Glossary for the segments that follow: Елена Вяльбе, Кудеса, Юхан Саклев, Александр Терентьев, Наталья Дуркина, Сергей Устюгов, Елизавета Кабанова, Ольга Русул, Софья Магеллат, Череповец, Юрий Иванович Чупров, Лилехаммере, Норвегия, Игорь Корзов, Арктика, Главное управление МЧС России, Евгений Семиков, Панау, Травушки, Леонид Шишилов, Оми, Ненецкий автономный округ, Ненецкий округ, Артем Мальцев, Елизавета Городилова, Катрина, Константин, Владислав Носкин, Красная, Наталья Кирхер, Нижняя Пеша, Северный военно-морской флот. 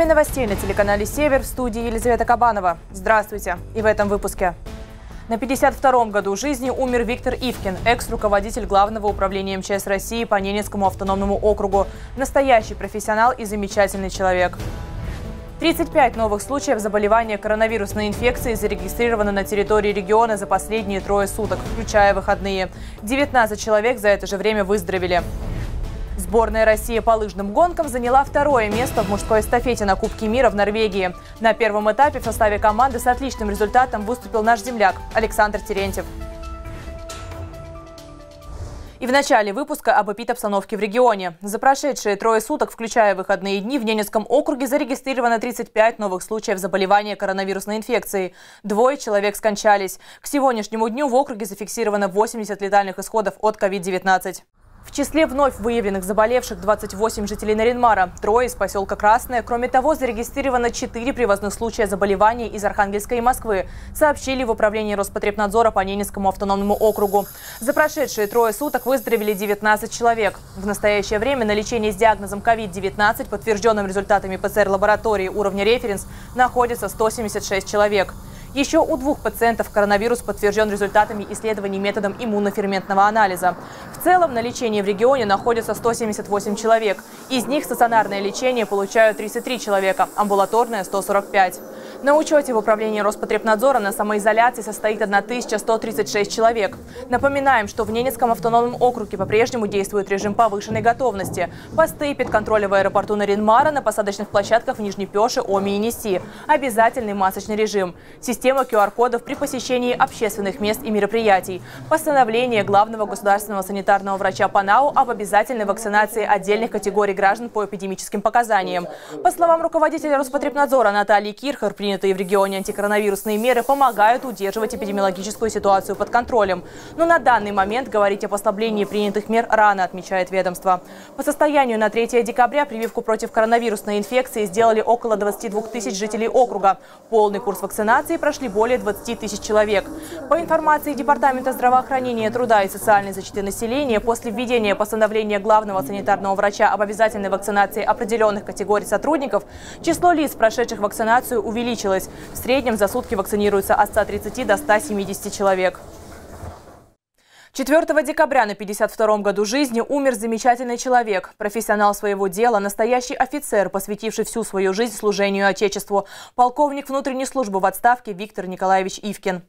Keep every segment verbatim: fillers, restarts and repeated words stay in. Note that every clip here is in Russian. Время новостей на телеканале «Север», в студии Елизавета Кабанова. Здравствуйте! И в этом выпуске. На пятьдесят втором году жизни умер Виктор Ивкин, экс-руководитель Главного управления МЧС России по Ненецкому автономному округу. Настоящий профессионал и замечательный человек. тридцать пять новых случаев заболевания коронавирусной инфекцией зарегистрировано на территории региона за последние трое суток, включая выходные. девятнадцать человек за это же время выздоровели. Сборная России по лыжным гонкам заняла второе место в мужской эстафете на Кубке мира в Норвегии. На первом этапе в составе команды с отличным результатом выступил наш земляк Александр Терентьев. И в начале выпуска об эпидобстановке в регионе. За прошедшие трое суток, включая выходные дни, в Ненецком округе зарегистрировано тридцать пять новых случаев заболевания коронавирусной инфекцией. Двое человек скончались. К сегодняшнему дню в округе зафиксировано восемьдесят летальных исходов от ковид девятнадцать. В числе вновь выявленных заболевших двадцать восемь жителей Нарьян-Мара, трое из поселка Красная. Кроме того, зарегистрировано четыре привозных случая заболеваний из Архангельской и Москвы, сообщили в управлении Роспотребнадзора по Ненецкому автономному округу. За прошедшие трое суток выздоровели девятнадцать человек. В настоящее время на лечении с диагнозом ковид девятнадцать, подтвержденным результатами ПЦР лаборатории уровня референс, находится сто семьдесят шесть человек. Еще у двух пациентов коронавирус подтвержден результатами исследований методом иммуноферментного анализа. В целом на лечении в регионе находится сто семьдесят восемь человек. Из них стационарное лечение получают тридцать три человека, амбулаторное – сто сорок пять. На учете в управлении Роспотребнадзора на самоизоляции состоит одна тысяча сто тридцать шесть человек. Напоминаем, что в Ненецком автономном округе по-прежнему действует режим повышенной готовности. Посты подконтроля в аэропорту Нарьян-Мара, на посадочных площадках в Нижней Пеше, Оми и Ниси. Обязательный масочный режим. Система ку ар-кодов при посещении общественных мест и мероприятий. Постановление главного государственного санитарного врача Панау об обязательной вакцинации отдельных категорий граждан по эпидемическим показаниям. По словам руководителя Роспотребнадзора Натальи Кирхер, принятые в регионе антикоронавирусные меры помогают удерживать эпидемиологическую ситуацию под контролем. Но на данный момент говорить о послаблении принятых мер рано, отмечает ведомство. По состоянию на третье декабря прививку против коронавирусной инфекции сделали около двадцати двух тысяч жителей округа. Полный курс вакцинации прошел. Прошли более двадцати тысяч человек. По информации Департамента здравоохранения, труда и социальной защиты населения, после введения постановления главного санитарного врача об обязательной вакцинации определенных категорий сотрудников, число лиц, прошедших вакцинацию, увеличилось. В среднем за сутки вакцинируются от ста тридцати до ста семидесяти человек. четвёртого декабря на пятьдесят втором году жизни умер замечательный человек, профессионал своего дела, настоящий офицер, посвятивший всю свою жизнь служению Отечеству, полковник внутренней службы в отставке Виктор Николаевич Ивкин.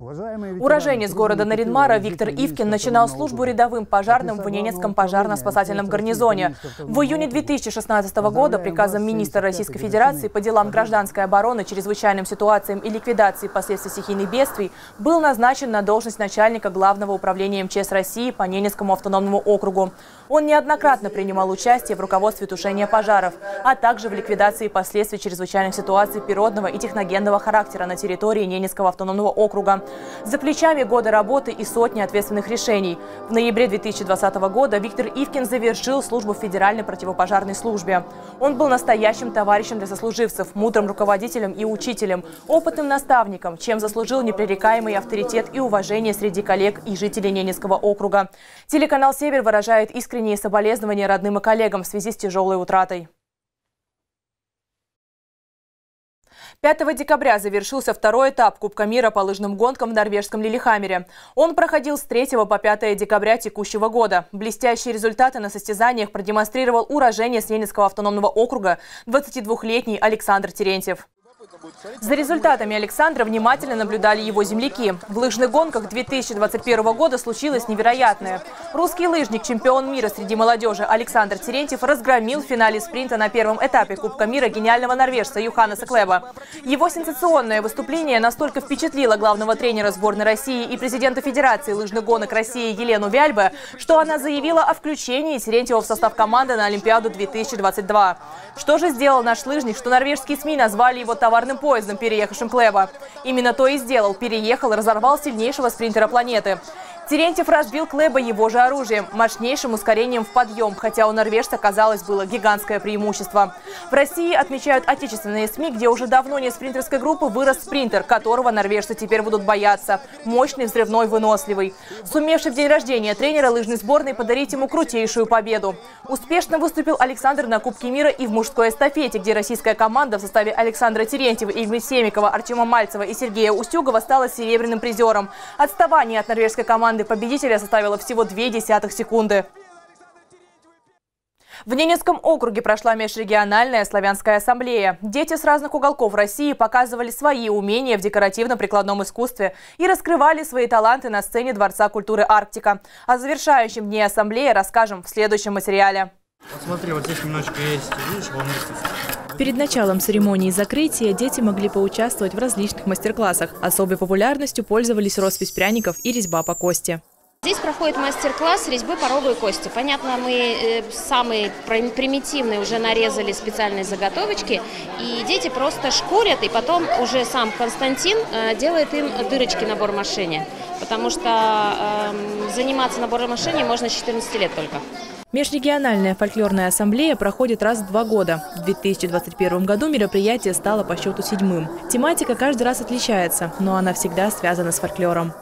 Уроженец города Нарьян-Мара Виктор Ивкин начинал службу рядовым пожарным в Ненецком пожарно-спасательном гарнизоне. В июне две тысячи шестнадцатого года приказом министра Российской Федерации по делам гражданской обороны, чрезвычайным ситуациям и ликвидации последствий стихийных бедствий был назначен на должность начальника Главного управления МЧС России по Ненецкому автономному округу. Он неоднократно принимал участие в руководстве тушения пожаров, а также в ликвидации последствий чрезвычайных ситуаций природного и техногенного характера на территории Ненецкого автономного округа. За плечами года работы и сотни ответственных решений. В ноябре две тысячи двадцатого года Виктор Ивкин завершил службу в Федеральной противопожарной службе. Он был настоящим товарищем для сослуживцев, мудрым руководителем и учителем, опытным наставником, чем заслужил непререкаемый авторитет и уважение среди коллег и жителей Ненецкого округа. Телеканал «Север» выражает искренние соболезнования родным и коллегам в связи с тяжелой утратой. пятого декабря завершился второй этап Кубка мира по лыжным гонкам в норвежском Лилехаммере. Он проходил с третьего по пятое декабря текущего года. Блестящие результаты на состязаниях продемонстрировал уроженец Ненецкого автономного округа двадцатидвухлетний Александр Терентьев. За результатами Александра внимательно наблюдали его земляки. В лыжных гонках две тысячи двадцать первого года случилось невероятное. Русский лыжник, чемпион мира среди молодежи Александр Терентьев разгромил в финале спринта на первом этапе Кубка мира гениального норвежца Юхана Саклева. Его сенсационное выступление настолько впечатлило главного тренера сборной России и президента Федерации лыжных гонок России Елену Вяльбе, что она заявила о включении Терентьева в состав команды на Олимпиаду две тысячи двадцать два. Что же сделал наш лыжник, что норвежские СМИ назвали его товарным поездом, переехавшим Клева. Именно то и сделал. Переехал и разорвал сильнейшего спринтера планеты. Терентьев разбил Клэба его же оружием, мощнейшим ускорением в подъем, хотя у норвежца, казалось, было гигантское преимущество. В России отмечают отечественные СМИ, где уже давно не спринтерской группы вырос спринтер, которого норвежцы теперь будут бояться. Мощный, взрывной, выносливый. Сумевший в день рождения тренера лыжной сборной подарить ему крутейшую победу. Успешно выступил Александр на Кубке мира и в мужской эстафете, где российская команда в составе Александра Терентьева, Евгения Семикова, Артема Мальцева и Сергея Устюгова стала серебряным призером. Отставание от норвежской команды победителя составило всего ноль целых две десятых секунды. В Ненецком округе прошла межрегиональная славянская ассамблея. Дети с разных уголков России показывали свои умения в декоративно-прикладном искусстве и раскрывали свои таланты на сцене Дворца культуры «Арктика». О завершающем дне ассамблеи расскажем в следующем материале. Вот смотри, вот здесь немножечко есть, видишь, вон есть. Перед началом церемонии закрытия дети могли поучаствовать в различных мастер-классах. Особой популярностью пользовались роспись пряников и резьба по кости. Здесь проходит мастер-класс резьбы по рогу и кости. Понятно, мы самые примитивные уже нарезали специальные заготовочки, и дети просто шкурят, и потом уже сам Константин делает им дырочки на бормашине, потому что э, заниматься на бормашине можно с четырнадцати лет только. Межрегиональная фольклорная ассамблея проходит раз в два года. В две тысячи двадцать первом году мероприятие стало по счету седьмым. Тематика каждый раз отличается, но она всегда связана с фольклором.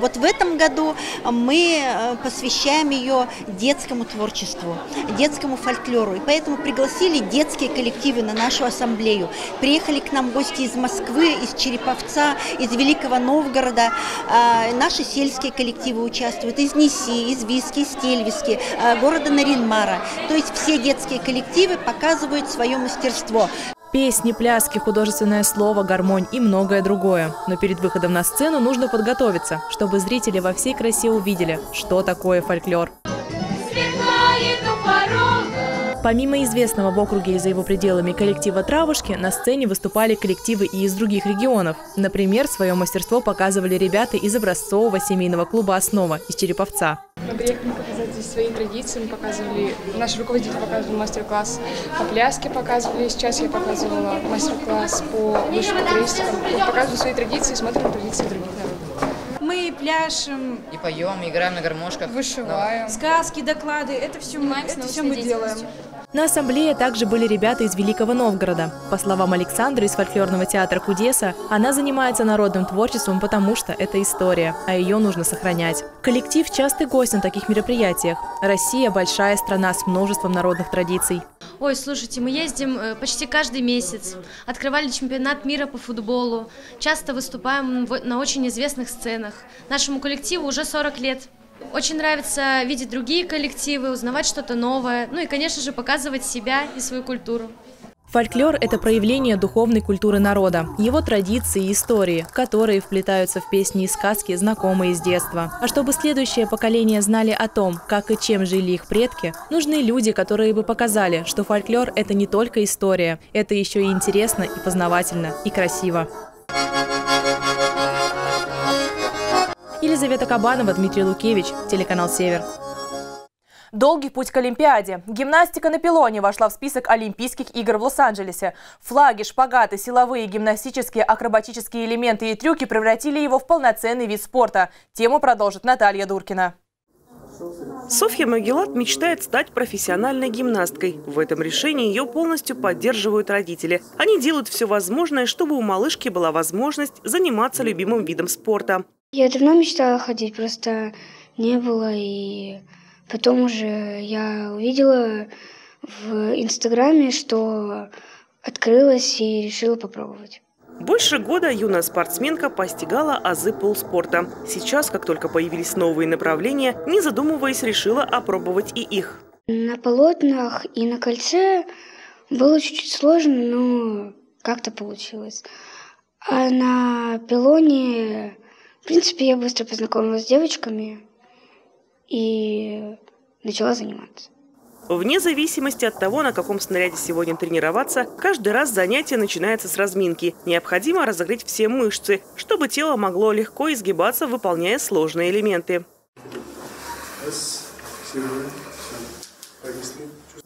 Вот в этом году мы посвящаем ее детскому творчеству, детскому фольклору. И поэтому пригласили детские коллективы на нашу ассамблею. Приехали к нам гости из Москвы, из Череповца, из Великого Новгорода. Наши сельские коллективы участвуют из Ниси, из Виски, из Тельвиски, города Нарьян-Мара. То есть все детские коллективы показывают свое мастерство. Песни, пляски, художественное слово, гармонь и многое другое. Но перед выходом на сцену нужно подготовиться, чтобы зрители во всей красе увидели, что такое фольклор. Помимо известного в округе и за его пределами коллектива «Травушки», на сцене выступали коллективы и из других регионов. Например, свое мастерство показывали ребята из образцового семейного клуба «Основа» из Череповца. Мы приехали показать здесь свои традиции, мы показывали, наши руководители показывали мастер-класс по пляске, показывали, сейчас я показывала мастер-класс по высшему туристам, показывали свои традиции, смотрим традиции других народов. Мы пляшем, и поем, и играем на гармошках, вышиваем, сказки, доклады, это все мы, это все мы делаем. На ассамблее также были ребята из Великого Новгорода. По словам Александра из фольклорного театра «Кудеса», она занимается народным творчеством, потому что это история, а ее нужно сохранять. Коллектив частый гость на таких мероприятиях. Россия – большая страна с множеством народных традиций. Ой, слушайте, мы ездим почти каждый месяц. Открывали чемпионат мира по футболу. Часто выступаем на очень известных сценах. Нашему коллективу уже сорок лет. Очень нравится видеть другие коллективы, узнавать что-то новое, ну и, конечно же, показывать себя и свою культуру. Фольклор – это проявление духовной культуры народа, его традиции и истории, которые вплетаются в песни и сказки, знакомые с детства. А чтобы следующее поколение знали о том, как и чем жили их предки, нужны люди, которые бы показали, что фольклор – это не только история, это еще и интересно, и познавательно, и красиво. Елизавета Кабанова, Дмитрий Лукевич, телеканал «Север». Долгий путь к Олимпиаде. Гимнастика на пилоне вошла в список Олимпийских игр в Лос-Анджелесе. Флаги, шпагаты, силовые, гимнастические, акробатические элементы и трюки превратили его в полноценный вид спорта. Тему продолжит Наталья Дуркина. Софья Магеллат мечтает стать профессиональной гимнасткой. В этом решении ее полностью поддерживают родители. Они делают все возможное, чтобы у малышки была возможность заниматься любимым видом спорта. Я давно мечтала ходить, просто не было. И потом уже я увидела в Инстаграме, что открылось, и решила попробовать. Больше года юная спортсменка постигала азы полспорта. Сейчас, как только появились новые направления, не задумываясь, решила опробовать и их. На полотнах и на кольце было чуть-чуть сложно, но как-то получилось. А на пилоне... В принципе, я быстро познакомилась с девочками и начала заниматься. Вне зависимости от того, на каком снаряде сегодня тренироваться, каждый раз занятие начинается с разминки. Необходимо разогреть все мышцы, чтобы тело могло легко изгибаться, выполняя сложные элементы.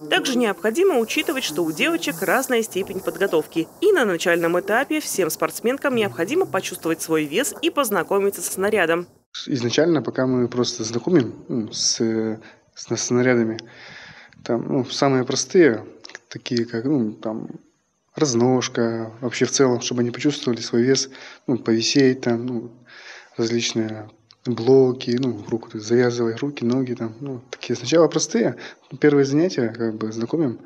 Также необходимо учитывать, что у девочек разная степень подготовки. И на начальном этапе всем спортсменкам необходимо почувствовать свой вес и познакомиться со снарядом. Изначально, пока мы просто знакомим ну, с, с, с снарядами, там, ну, самые простые, такие как ну, там, разножка, вообще в целом, чтобы они почувствовали свой вес, ну, повисеть, там, ну, различные блоки, ну, в руку завязывай, руки, ноги, там, ну, такие сначала простые. Первые занятия, как бы, знакомим.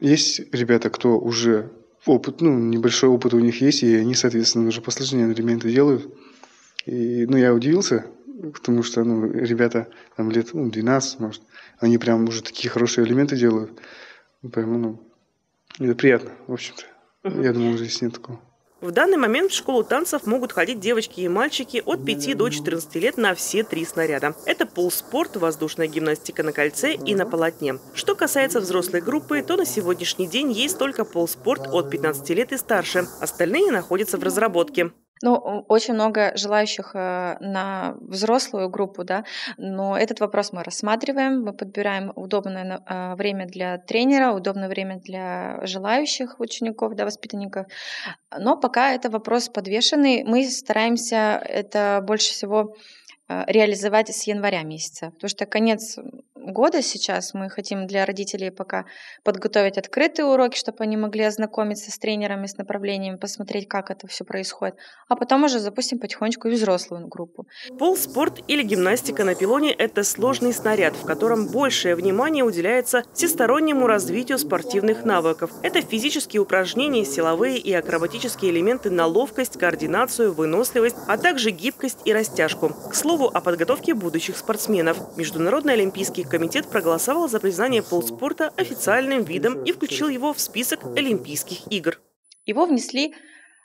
Есть ребята, кто уже опыт, ну, небольшой опыт у них есть, и они, соответственно, уже посложнее элементы делают. И, ну, я удивился, потому что, ну, ребята, там, лет, ну, двенадцать, может, они прям уже такие хорошие элементы делают. Прям, ну, это приятно, в общем-то. Я думаю, уже здесь нет такого. В данный момент в школу танцев могут ходить девочки и мальчики от пяти до четырнадцати лет на все три снаряда. Это полспорт, воздушная гимнастика на кольце и на полотне. Что касается взрослой группы, то на сегодняшний день есть только полспорт от пятнадцати лет и старше. Остальные находятся в разработке. Ну, очень много желающих на взрослую группу, да, но этот вопрос мы рассматриваем, мы подбираем удобное время для тренера, удобное время для желающих учеников, да, воспитанников, но пока это вопрос подвешенный, мы стараемся это больше всего реализовать с января месяца, потому что конец года сейчас мы хотим для родителей пока подготовить открытые уроки, чтобы они могли ознакомиться с тренерами, с направлениями, посмотреть, как это все происходит, а потом уже запустим потихонечку и взрослую группу. Полспорт или гимнастика на пилоне – это сложный снаряд, в котором большее внимание уделяется всестороннему развитию спортивных навыков. Это физические упражнения, силовые и акробатические элементы на ловкость, координацию, выносливость, а также гибкость и растяжку. К слову, о подготовке будущих спортсменов. Международный олимпийский комитет проголосовал за признание полспорта официальным видом и включил его в список Олимпийских игр. Его внесли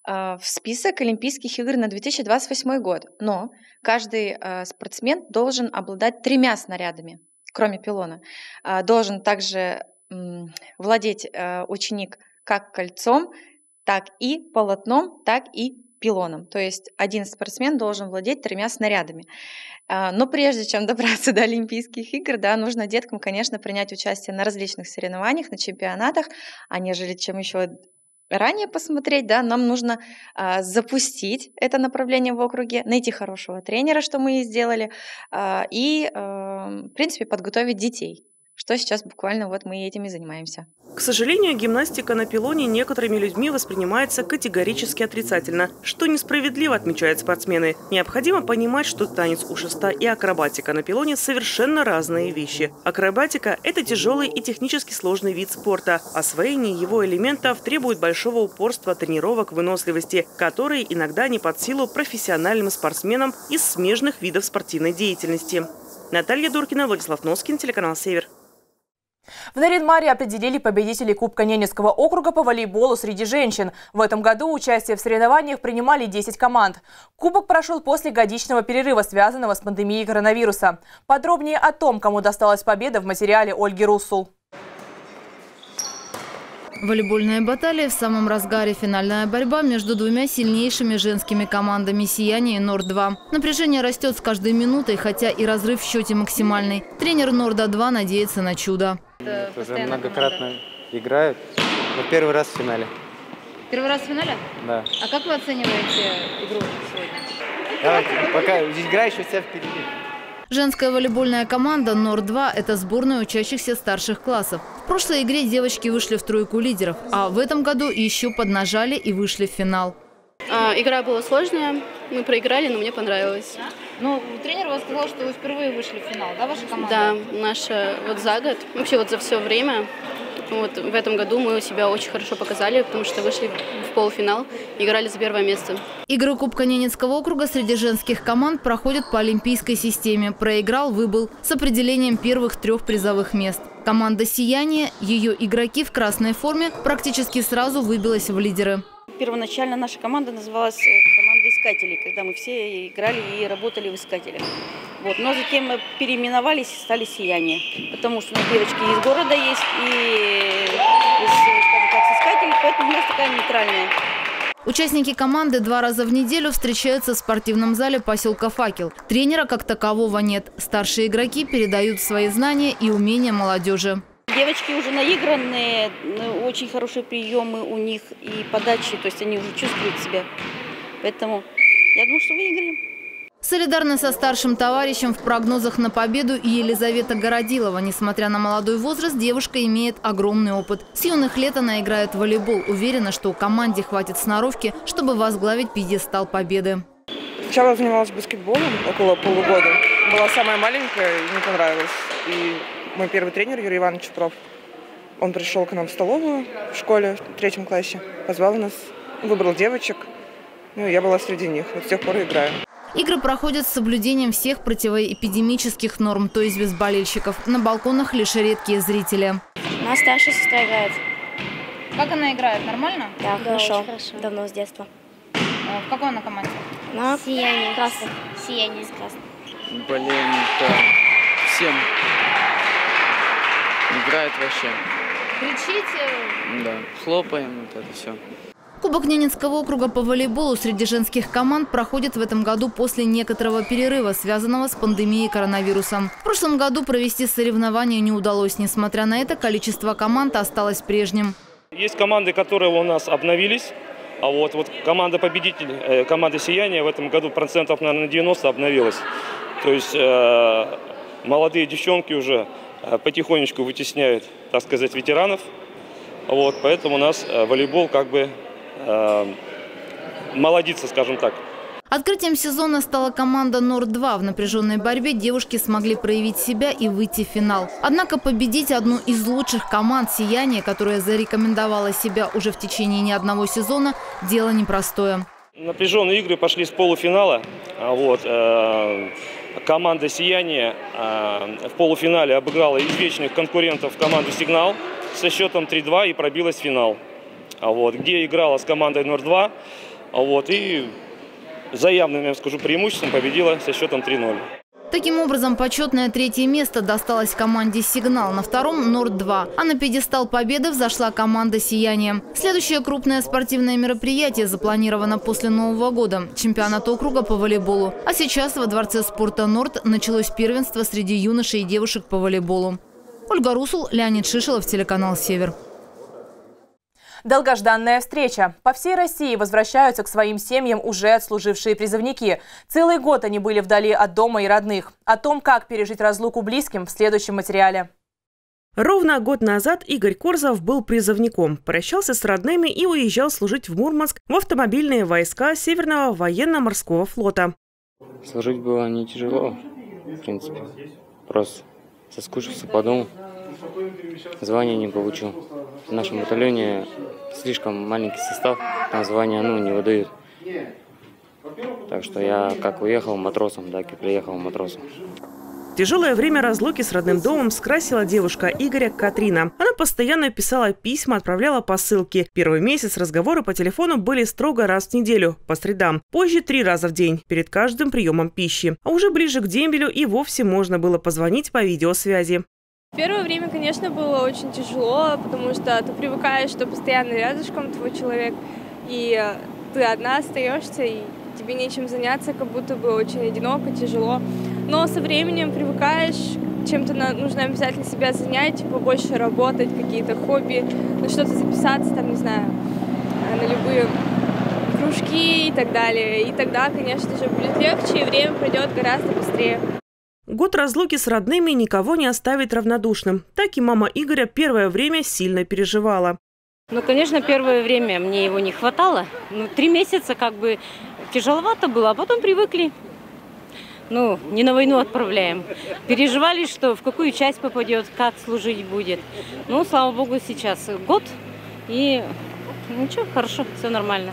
э, в список Олимпийских игр на две тысячи двадцать восьмой год, но каждый э, спортсмен должен обладать тремя снарядами, кроме пилона. Э, должен также э, владеть э, ученик как кольцом, так и полотном, так и пилоном. пилоном. То есть один спортсмен должен владеть тремя снарядами. Но прежде чем добраться до Олимпийских игр, да, нужно деткам, конечно, принять участие на различных соревнованиях, на чемпионатах, а нежели чем еще ранее посмотреть, да, нам нужно а, запустить это направление в округе, найти хорошего тренера, что мы и сделали, а, и, а, в принципе, подготовить детей. Что сейчас буквально вот мы этим и занимаемся. К сожалению, гимнастика на пилоне некоторыми людьми воспринимается категорически отрицательно, что несправедливо, отмечают спортсмены. Необходимо понимать, что танец у шеста и акробатика на пилоне совершенно разные вещи. Акробатика – это тяжелый и технически сложный вид спорта. Освоение его элементов требует большого упорства, тренировок, выносливости, которые иногда не под силу профессиональным спортсменам из смежных видов спортивной деятельности. Наталья Дуркина, Владислав Носкин, телеканал «Север». В Нарьян-Маре определили победителей Кубка Ненецкого округа по волейболу среди женщин. В этом году участие в соревнованиях принимали десять команд. Кубок прошел после годичного перерыва, связанного с пандемией коронавируса. Подробнее о том, кому досталась победа, в материале Ольги Русул. Волейбольные баталии в самом разгаре. Финальная борьба между двумя сильнейшими женскими командами «Сияние» и «Норд-два». Напряжение растет с каждой минутой, хотя и разрыв в счете максимальный. Тренер «Норда-два» надеется на чудо. Это уже многократно играют. Вот первый раз в финале. Первый раз в финале? Да. А как вы оцениваете игру сегодня? Да, пока игра еще вся впереди. Женская волейбольная команда «Норд-два» – это сборная учащихся старших классов. В прошлой игре девочки вышли в тройку лидеров, а в этом году еще поднажали и вышли в финал. А, игра была сложная, мы проиграли, но мне понравилось. Ну, тренер вам сказал, что вы впервые вышли в финал, да, ваша команда? Да, наша вот за год, вообще вот за все время. Вот в этом году мы себя очень хорошо показали, потому что вышли в полуфинал, играли за первое место. Игры Кубка Ненецкого округа среди женских команд проходят по олимпийской системе. Проиграл, выбыл с определением первых трех призовых мест. Команда «Сияние», ее игроки в красной форме, практически сразу выбилась в лидеры. Первоначально наша команда называлась «Команда искателей», когда мы все играли и работали в искателях. Вот. Но затем мы переименовались и стали «Сияние», потому что у нас девочки из города есть и из, скажем так, искателей, поэтому у нас такая нейтральная. Участники команды два раза в неделю встречаются в спортивном зале поселка «Факел». Тренера как такового нет. Старшие игроки передают свои знания и умения молодежи. Девочки уже наигранные, очень хорошие приемы у них и подачи, то есть они уже чувствуют себя. Поэтому я думаю, что выиграем. Солидарна со старшим товарищем в прогнозах на победу и Елизавета Городилова. Несмотря на молодой возраст, девушка имеет огромный опыт. С юных лет она играет в волейбол. Уверена, что команде хватит сноровки, чтобы возглавить пьедестал победы. Сначала занималась баскетболом около полугода. Была самая маленькая и не понравилась. И мой первый тренер Юрий Иванович Чупров, он пришел к нам в столовую в школе в третьем классе, позвал нас, выбрал девочек. Ну, я была среди них. Вот с тех пор и играю. Игры проходят с соблюдением всех противоэпидемических норм, то есть без болельщиков. На балконах лишь редкие зрители. У нас старшая сестра играет. Как она играет? Нормально? Да, да, хорошо. хорошо. Давно, с детства. А в какой она команде? На «Сияние». Красная. «Сияние» из «Красной». Блин-то всем. Играет вообще. Кричите? Да, хлопаем, вот это все. Кубок Ненецкого округа по волейболу среди женских команд проходит в этом году после некоторого перерыва, связанного с пандемией коронавируса. В прошлом году провести соревнования не удалось. Несмотря на это, количество команд осталось прежним. Есть команды, которые у нас обновились. А вот, вот команда-победитель, команда «Сияние» в этом году процентов, наверное, на девяносто обновилась. То есть э, молодые девчонки уже потихонечку вытесняют, так сказать, ветеранов. Вот, поэтому у нас волейбол как бы... молодиться, скажем так. Открытием сезона стала команда «Норд-два». В напряженной борьбе девушки смогли проявить себя и выйти в финал. Однако победить одну из лучших команд «Сияние», которая зарекомендовала себя уже в течение не одного сезона, дело непростое. Напряженные игры пошли с полуфинала. Вот. Команда «Сияние» в полуфинале обыграла извечных конкурентов команду «Сигнал» со счетом три-два и пробилась в финал. Вот, где играла с командой «Норд-два», вот, и за явным, я скажу, преимуществом победила со счетом три-ноль. Таким образом, почетное третье место досталось команде «Сигнал», на втором – «Норд-два». А на пьедестал победы взошла команда «Сияние». Следующее крупное спортивное мероприятие запланировано после Нового года – чемпионат округа по волейболу. А сейчас во Дворце спорта «Норд» началось первенство среди юношей и девушек по волейболу. Ольга Русул, Леонид Шишилов, телеканал «Север». Долгожданная встреча. По всей России возвращаются к своим семьям уже отслужившие призывники. Целый год они были вдали от дома и родных. О том, как пережить разлуку близким, в следующем материале. Ровно год назад Игорь Корзов был призывником, прощался с родными и уезжал служить в Мурманск в автомобильные войска Северного военно-морского флота. Служить было не тяжело, в принципе. Просто соскучился по дому. Звание не получил. В нашем батальоне слишком маленький состав, там звания, ну, не выдают. Так что я как уехал матросом, так и приехал матросом. Тяжелое время разлуки с родным домом скрасила девушка Игоря, Катрина. Она постоянно писала письма, отправляла посылки. Первый месяц разговоры по телефону были строго раз в неделю, по средам. Позже три раза в день, перед каждым приемом пищи. А уже ближе к дембелю и вовсе можно было позвонить по видеосвязи. В первое время, конечно, было очень тяжело, потому что ты привыкаешь, что постоянно рядышком твой человек, и ты одна остаешься, и тебе нечем заняться, как будто бы очень одиноко, тяжело. Но со временем привыкаешь, чем-то нужно обязательно себя занять, побольше работать, какие-то хобби, на что-то записаться, там, не знаю, на любые кружки и так далее. И тогда, конечно же, будет легче, и время пройдет гораздо быстрее. Год разлуки с родными никого не оставит равнодушным. Так и мама Игоря первое время сильно переживала. Ну, конечно, первое время мне его не хватало. Ну, три месяца как бы тяжеловато было, а потом привыкли. Ну, не на войну отправляем. Переживали, что в какую часть попадет, как служить будет. Ну, слава богу, сейчас год, и ничего, хорошо, все нормально.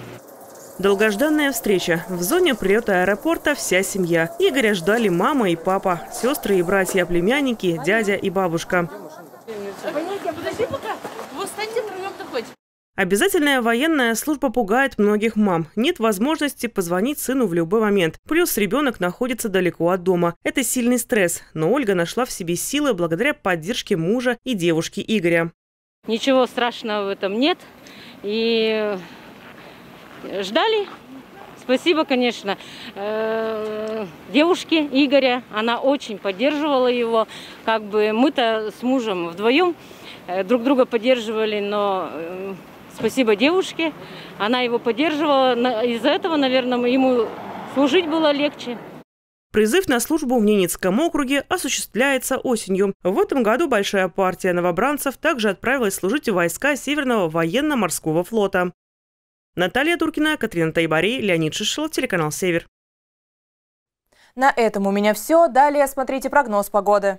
Долгожданная встреча. В зоне прилета аэропорта вся семья. Игоря ждали мама и папа, сестры и братья, племянники, дядя и бабушка. Обязательная военная служба пугает многих мам. Нет возможности позвонить сыну в любой момент. Плюс ребенок находится далеко от дома. Это сильный стресс. Но Ольга нашла в себе силы благодаря поддержке мужа и девушки Игоря. Ничего страшного в этом нет. И... ждали. Спасибо, конечно, девушке Игоря. Она очень поддерживала его. Как бы мы-то с мужем вдвоем друг друга поддерживали, но спасибо девушке. Она его поддерживала. Из-за этого, наверное, ему служить было легче. Призыв на службу в Ненецком округе осуществляется осенью. В этом году большая партия новобранцев также отправилась служить в войска Северного военно-морского флота. Наталья Дуркина, Катрина Тайбари, Леонид Шишилов, телеканал Север. На этом у меня все. Далее смотрите прогноз погоды.